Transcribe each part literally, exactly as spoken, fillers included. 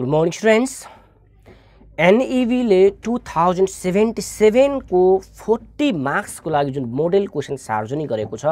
Good morning students. N E B ले two thousand seventy seven को forty marks को लागि जुन मोडल क्वेश्चन सार्वजनिक गरेको छ,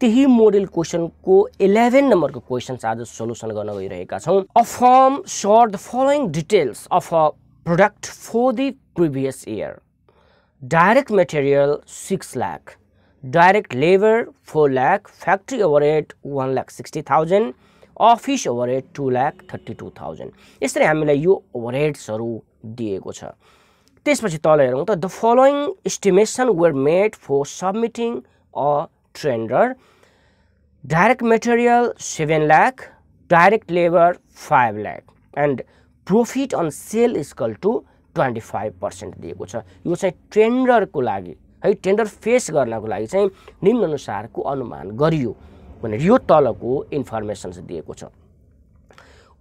त्यही मोडल क्वेश्चन को इलेवन नंबर को क्वेश्चन आज सोलुसन गर्न गइरहेका छौं। A firm shows the following details of a product for the previous year. Direct material six lakh, direct labour four lakh, factory overhead one lakh sixty thousand, office overhead two lakh thirty two thousand. यसरी हामीलाई यो ओभरहेड्सहरु दिएको छ। त्यसपछि तल हेरौं त the following estimation were made for submitting a tender. Direct material seven lakh, direct labour five lakh and profit on sale is equal to twenty five percent दिएको छ। यो चाहिँ टेन्डर को लागि है, टेन्डर फेस गर्नको लागि चाहिँ निम्न अनुसारको अनुमान गरियो भनेर यो तलको इन्फर्मेसन्स दिएको छ।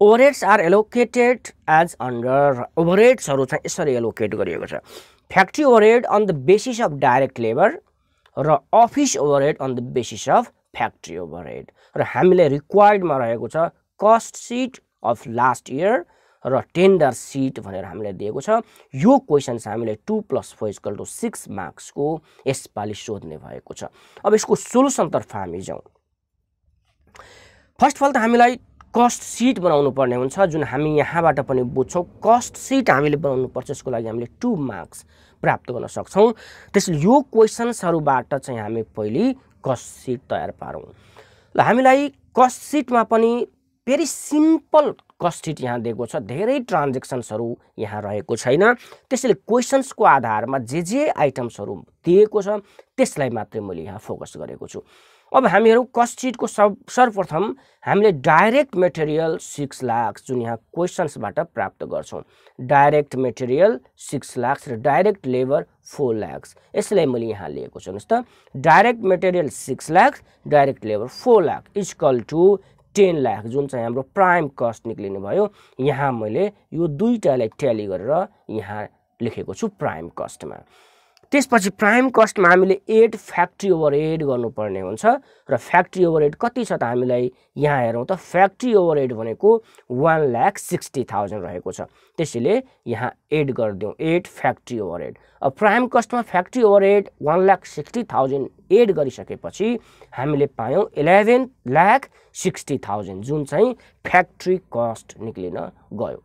Overheads are allocated as under, ओभरहेड्सहरु चाहिँ यसरी एलोकेट गरिएको छ। Factory overhead on the basis of direct labour र office overhead on the basis of factory overhead, र हामीले रिक्वायर्डमा रहेको छ cost sheet of last year र टेन्डर सीट भनेर हामीलाई दिएको छ। यो क्वेशन चाहिँ हामीले two plus four equal to six marks को यसपालि सोध्ने भएको छ। अब यसको सोलुसन तर्फ हामी जाऊ। फर्स्ट अफ अल त हामीलाई कस्ट सीट बनाउनु पर्ने हुन्छ, जुन हामी यहाँबाट पनि बुझ्छौं। कस्ट सीट हामीले बनाउनु पर्छ, यसको लागि हामीले टू मार्क्स प्राप्त गर्न सक्छौं। त्यसैले यो क्वेशन्सहरुबाट चाहिँ हामी पहिली कस्ट सीट तयार पारौं। ल, हामीलाई कस्ट सीटमा पनि भेरी सिम्पल कस्ट सीट यहाँ दिएको छ, धेरै ट्रान्जेक्सन्सहरु यहाँ रहेको छैन। त्यसैले क्वेशन्सको आधारमा जे जे आइटम्सहरु दिएको छ त्यसलाई मात्र मैले यहाँ फोकस गरेको छु। अब हामीहरु कस्ट सीटको सर्वप्रथम हामीले डाइरेक्ट मटेरियल सिक्स लाख जुन यहाँ क्वेशन्सबाट प्राप्त गर्छौं, डाइरेक्ट मटेरियल सिक्स लाख र डाइरेक्ट लेबर फोर लाख, यसलाई मैले यहाँ लिएको छु। हेर्नुस् त, direct material six lakh, direct labour four lakh equal to ten lakh जुन चाहिँ हाम्रो प्राइम कस्ट निक्लिने भयो। यहाँ मैले यो दुईटालाई ट्याली गरेर यहाँ लेखेको छु प्राइम कस्टमा। त्यसपछि प्राइम कस्टमा हामीले एड फ्याक्ट्री ओभरहेड गर्नुपर्ने हुन्छ, र फ्याक्ट्री ओभरहेड कति छ त हामीलाई यहाँ हेरौँ त, फ्याक्ट्री ओभरहेड भनेको वन लाख सिक्सटी थाउजेन्ड रहेको छ। त्यसैले यहाँ एड गरिदिउँ, एड फ्याक्ट्री ओभरहेड। अब प्राइम कस्टमा factory overhead one lakh sixty thousand add गरिसकेपछि हामीले पायौँ इलेवन लाख सिक्सटी थाउजेन्ड जुन चाहिँ फ्याक्ट्री कस्ट निक्लिन गयो।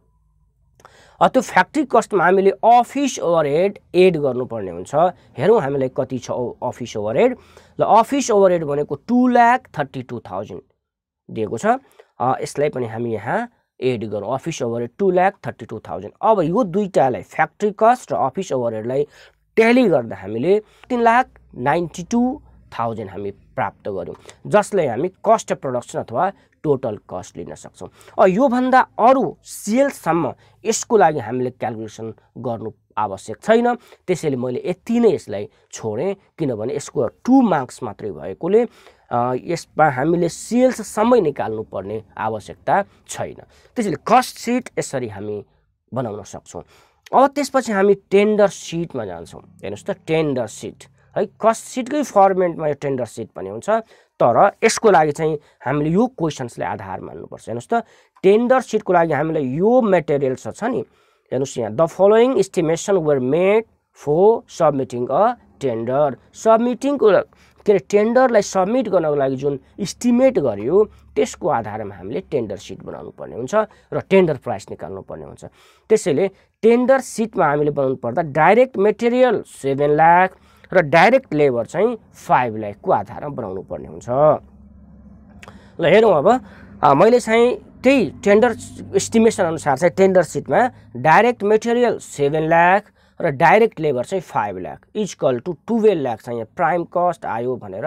अब त्यो फ्याक्ट्री कस्टमा हामीले अफिस ओभरहेड एड गर्नुपर्ने हुन्छ। हेरौँ हामीलाई कति छ अफिस ओभरहेड। ल, अफिस ओभरहेड भनेको two lakh thirty two thousand दिएको छ, यसलाई पनि हामी यहाँ एड गरौँ। Office overhead two lakh thirty two thousand. अब यो दुईटालाई फ्याक्ट्री कस्ट र अफिस ओभरहेडलाई ट्याली गर्दा हामीले तीन लाख नाइन्टी टू थाउजेन्ड हामी प्राप्त गऱ्यौँ, जसलाई हामी कस्ट अफ प्रोडक्सन अथवा टोटल कस्ट लिन सक्छौं। अब यो भन्दा अरु सेल्ससम्म यसको लागि हामीले क्याल्कुलेसन गर्नु आवश्यक छैन, त्यसैले मैले यति नै यसलाई छोडे, किनभने यसको टू मार्क्स मात्रै भएकोले यसमा हामीले सेल्ससम्म निकाल्नु पर्ने आवश्यकता छैन। त्यसैले कस्ट सिट यसरी हामी बनाउन सक्छौं। अब त्यसपछि हामी टेन्डर सिटमा जान्छौं। हेर्नुस् त, टेन्डर सिट है, कस्ट सिटकै फर्मेटमा यो टेन्डर सिट पनि हुन्छ, तर यसको लागि चाहिँ हामीले यो क्वेशन्सलाई आधार मान्नुपर्छ। हेर्नुस् त, टेन्डर सिटको लागि हामीलाई यो मटेरियल्स छ नि, हेर्नुस् यहाँ the following estimation were made for submitting a tender. सबमिटिङको के अरे टेन्डरलाई सबमिट गर्नको लागि जुन एस्टिमेट गरियो त्यसको आधारमा हामीले टेन्डर सिट बनाउनु पर्ने हुन्छ र टेन्डर प्राइस निकाल्नु पर्ने हुन्छ। त्यसैले टेन्डर सिटमा हामीले बनाउनु पर्दा डाइरेक्ट मटेरियल सेभेन लाख र डाइरेक्ट लेबर चाहिँ फाइभ लाख को आधारमा बनाउनु पर्ने हुन्छ। ल, हेरौँ अब मैले चाहिँ त्यही टेन्डर एस्टिमेशन अनुसार चाहिँ टेन्डर सिटमा डाइरेक्ट मटेरियल सेभेन लाख र डाइरेक्ट लेबर चाहिँ five lakh equal to twelve lakh चाहिँ प्राइम कस्ट आयो भनेर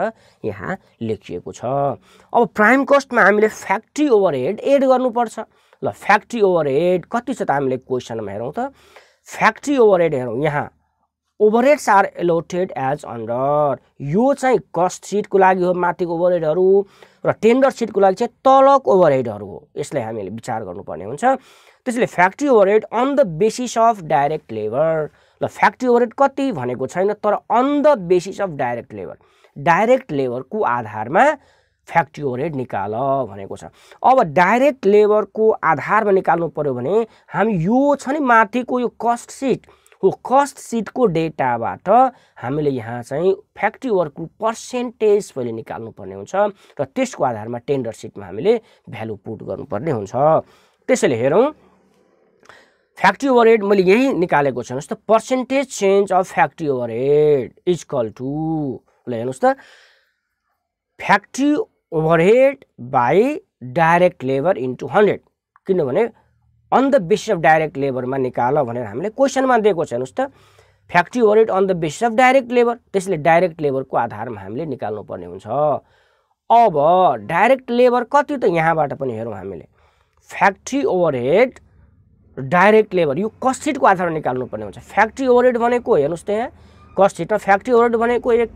यहाँ लेखिएको छ। अब प्राइम कस्टमा हामीले फ्याक्ट्री ओभरहेड एड गर्नुपर्छ। ल, फ्याक्ट्री ओभरहेड कति छ त हामीले क्वेशनमा हेरौँ त, फ्याक्ट्री ओभरहेड हेरौँ यहाँ overheads are allotted as under, यो चाहिँ कस्ट सिटको लागि हो माथिको ओभरहेडहरु, र टेन्डर सिटको लागि चाहिँ तलको ओभरहेडहरु हो, यसलाई हामीले विचार गर्नुपर्ने हुन्छ। त्यसैले factory overhead on the basis of direct labour. ल, फ्याक्ट्री ओभरहेड कति भनेको छैन, तर on the basis of direct labour, direct लेबरको आधारमा फ्याक्ट्री रेट निकाल भनेको छ। अब डाइरेक्ट लेबर को आधार में निकाल्नु पर्यो भने हम यो छ नि माथिको यो कस्ट सीट हो, कस्ट सीट को डेटाबाट हामीले यहाँ चाहिँ फ्याक्ट्री वर्क को पर्सेन्टेज पहिले निकाल्नु पर्ने हुन्छ र त्यसको आधारमा टेन्डर सीटमा हामीले भ्यालु पुट गर्नुपर्ने हुन्छ। त्यसैले हेरौं फ्याक्ट्री ओभरहेड मैले यही निकालेको छु। हेर्नुस् त percentage change of factory overhead is equal to ल हेर्नुस् त factory overhead by direct labour into hundred, किनभने on the basis of direct labour में निकाल भनेर हामीले क्वेशनमा दिएको छ। हेर्नुस् त factory overhead on the basis of direct labour, त्यसले डाइरेक्ट लेबर को आधार में हामीले निकाल्नु पर्ने हुन्छ। अब डाइरेक्ट लेबर कति त यहाँबाट पनि हेरौं हामीले फ्याक्ट्री ओभरहेड डाइरेक्ट लेबर यो कस्ट सीट को आधार में निकाल्नु पर्ने हुन्छ। फ्याक्ट्री ओभरहेड भनेको हेर्नुस् त यहाँ कस्ट सीटमा फ्याक्ट्री ओभरहेड भनेको एक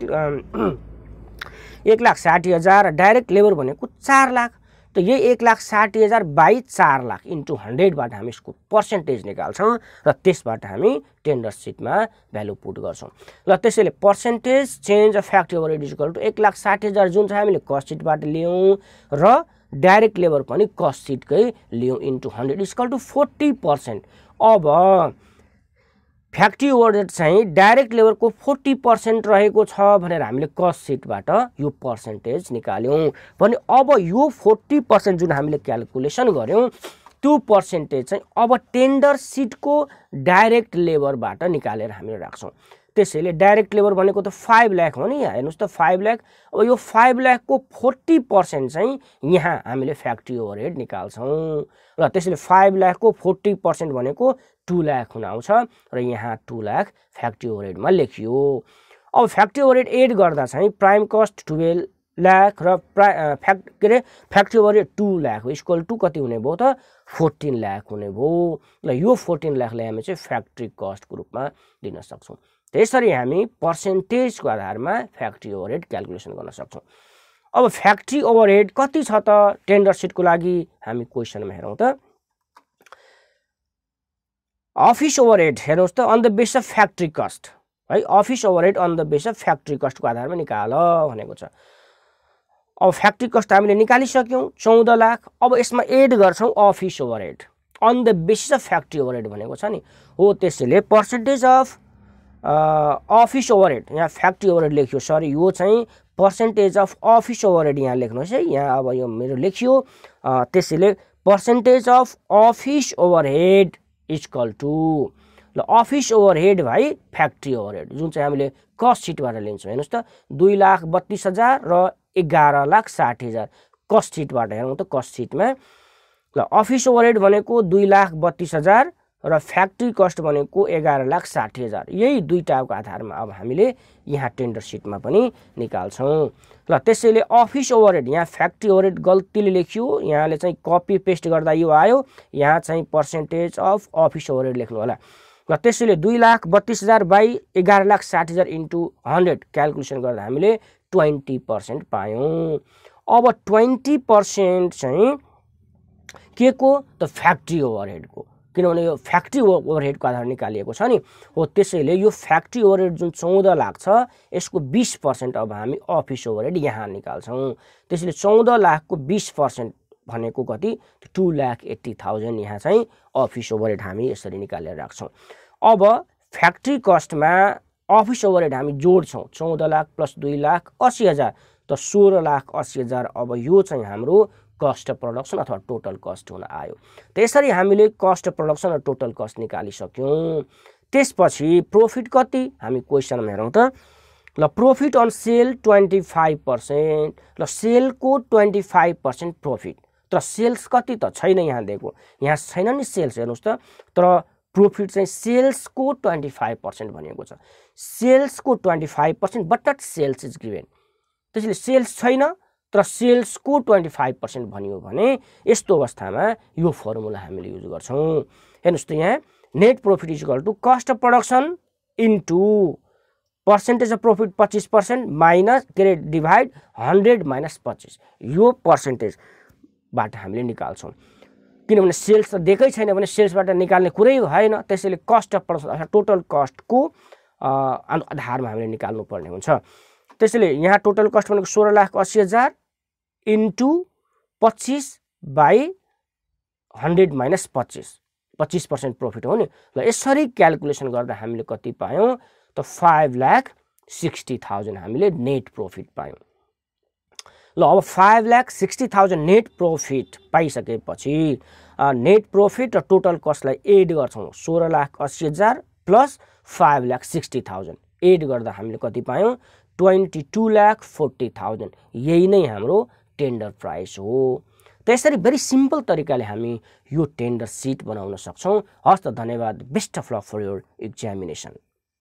एक लाख साठी हजार, डाइरेक्ट लेबर भनेको चार लाख, तो ये एक लाख साठी हजार बाई चार लाख इंटू हंड्रेड बाट हम इसको पर्सेंटेज निकाल्छौं र त्यसबाट हामी टेन्डर सीट में भ्यालु पुट गर्छौं। र त्यसैले percentage change of factory overhead is equal to एक लाख साठी हजार जुन हामीले कस्ट सीट बाट लियौं र डाइरेक्ट लेबर पनि कस्ट सीटकै लियौं into hundred is equal to forty percent. अब फ्याक्ट्री ओभरहेड चाहिँ डाइरेक्ट लेबर को फोर्टी पर्सेंट रहेको छ भनेर हामीले कस्ट सीटबाट यो पर्सेंटेज निकाल्यौं भने अब यो फोर्टी पर्सेंट जुन हामीले क्याल्कुलेसन गर्यौं त्यो पर्सेंटेज चाहिँ अब टेन्डर सीट को डाइरेक्ट लेबरबाट निकालेर हामीले राख्छौं। त्यसैले डाइरेक्ट लेबर भनेको त फाइभ लाख हो नि, हेर्नुस् त फाइभ लाख। अब यो फाइभ लाख को फोर्टी पर्सेंट चाहिँ यहाँ हामीले फ्याक्ट्री ओभरहेड निकाल्छौं र त्यसैले फाइभ लाख को फोर्टी पर्सेंट भनेको टू लाख हुन आउँछ र यहाँ टू लाख फ्याक्ट्री ओभरहेड में लेखियो। अब फ्याक्ट्री ओभरहेड एड गर्दा चाहिँ प्राइम कस्ट ट्वेल्व लाख र फ्याक्ट के अरे factory overhead two lakh equal to कति हुने भयो त फोर्टीन लाख हुने भयो र यो फोर्टीन लाखलाई हामी चाहिँ फ्याक्ट्री कस्ट को रूप में दिन सक्छौं। त्यसरी हामी पर्सेंटेज को आधार में फ्याक्ट्री ओभरहेड क्याल्कुलेसन गर्न सक्छौं। अब फ्याक्ट्री ओभरहेड कति छ त टेन्डर सीट को लागि हामी क्वेशनमा हेरौं त अफिस ओभरहेड हेर्नुस् त on the base of factory cost है, office overhead on the base of factory cost को आधार में निकाल भनेको छ। अब फ्याक्ट्री कस्ट हामीले निकालिसक्यौं चौदह लाख। अब यसमा एड गर्छौं office overhead on the basis of factory overhead भनेको छ नि हो, त्यसैले पर्सेंटेज अफ अफिस ओभरहेड यहाँ फ्याक्ट्री ओभरहेड लेखियो, सरी यो चाहिँ पर्सेंटेज अफ अफिस ओभरहेड यहाँ लेख्नुहोस् है, यहाँ अब यो मेरो लेखियो। त्यसैले percentage of office overhead equal to ल office overhead by factory overhead जुन चाहिँ हामीले कस्ट सीटबाट लिन्छौं। हेर्नुस् त दुई लाख बत्तीस हजार र एघार लाख साठी हजार कस्ट सीटबाट हेरौँ त कस्ट सीटमा ल अफिस ओभरहेड भनेको दुई लाख बत्तीस हजार र फ्याक्ट्री कस्ट भनेको एघार लाख साठी हजार, यही दुईटाको आधारमा अब हामीले यहाँ टेन्डर सीटमा पनि निकाल्छौँ। ल त्यसैले अफिस ओभरहेड यहाँ फ्याक्ट्री ओभरहेड गल्तीले लेखियो, यहाँले चाहिँ कपी पेस्ट गर्दा यो आयो, यहाँ चाहिँ पर्सेंटेज अफ अफिस ओभरहेड लेख्नु होला। र त्यसैले दुई लाख बत्तीस हजार बाई एघार लाख साठी हजार इन्टु हन्ड्रेड क्याल्कुलेसन गर्दा हामीले ट्वेन्टी पर्सेंट पायौँ। अब ट्वेन्टी पर्सेंट चाहिँ के को त फ्याक्ट्री ओभरहेड को, किनभने यो फ्याक्ट्री ओभरहेड को आधार निकालिएको छ नि हो, त्यसैले यो फ्याक्ट्री ओभरहेड जुन चौदह लाख छ यसको बीस पर्सेंट अब हामी अफिस ओभरहेड यहाँ निकाल्छौँ। त्यसैले चौदह लाख को बीस पर्सेंट भनेको कति टू लाख एट्टी थाउजेंड यहाँ चाहिँ अफिस ओभरहेड हामी यसरी निकालेर राख्छौँ। अब फ्याक्ट्री कस्टमा अफिस ओभरहेड हामी जोड्छौँ चौदह लाख प्लस दुई लाख अस्सी हजार त सोह्र लाख अस्सी हजार, अब यो चाहिँ हाम्रो कस्ट अफ प्रोडक्शन अथवा टोटल कस्ट हुन आयो। त्यसरी हामीले कस्ट अफ प्रोडक्शन र टोटल कस्ट निकालिसक्यौं। त्यसपछि प्रॉफिट कति हामी क्वेशनमा हेरौँ त ल profit on sale twenty five percent ल सेल को ट्वेंटी फाइव पर्सेंट प्रॉफिट तर सेल्स कति त छैन, यहाँ दिएको यहाँ छैन नि सेल्स हेर्नुस् त, तर प्रॉफिट चाहिँ सेल्स को ट्वेंटी फाइव पर्सेंट भनेको छ। सेल्स को twenty five percent but not sales is given, त्यसैले सेल्स छैन तर सेल्स को ट्वेंटी फाइव पर्सेंट भनियो भने यस्तो अवस्थामा यो फर्मुला हामीले युज गर्छौं। हेर्नुस् त यहाँ net profit is equal to cost of production into percentage of profit पच्चीस पर्सेंट माइनस के डिवाइड हंड्रेड माइनस पच्चीस, यो पर्सेंटेज बाट हामीले निकाल्छौं। किनभने सेल्स त दिएकै छैन भने सेल्सबाट निकाल्ने कुरै भएन, त्यसैले कस्ट अफ प्रोडक्शन अथवा टोटल कस्ट को आधारमा हामीले निकाल्नु पर्ने हुन्छ। त्यसैले यहाँ टोटल कस्ट भनेको सोह्र लाख अस्सी हजार into twenty-five by one hundred minus twenty-five, twenty-five percent profit होने ल यसरी क्याल्कुलेसन गर्दा हामीले कति पायौं त five lakh sixty thousand हामीले नेट प्रॉफिट पायौं। ल अब five lakh sixty thousand net profit पाइसकेपछि नेट प्रॉफिट र टोटल कस्टलाई एड गर्छौं सोह्र लाख अस्सी हजार plus five lakh sixty thousand add गर्दा हामीले कति पायौं twenty-two lakh forty thousand। यही नै हाम्रो टेन्डर प्राइस हो। त्यसरी very simple तरिकाले हामी यो टेन्डर सीट बनाउन सक्छौं। हस् त धन्यवाद। Best of luck for your examination.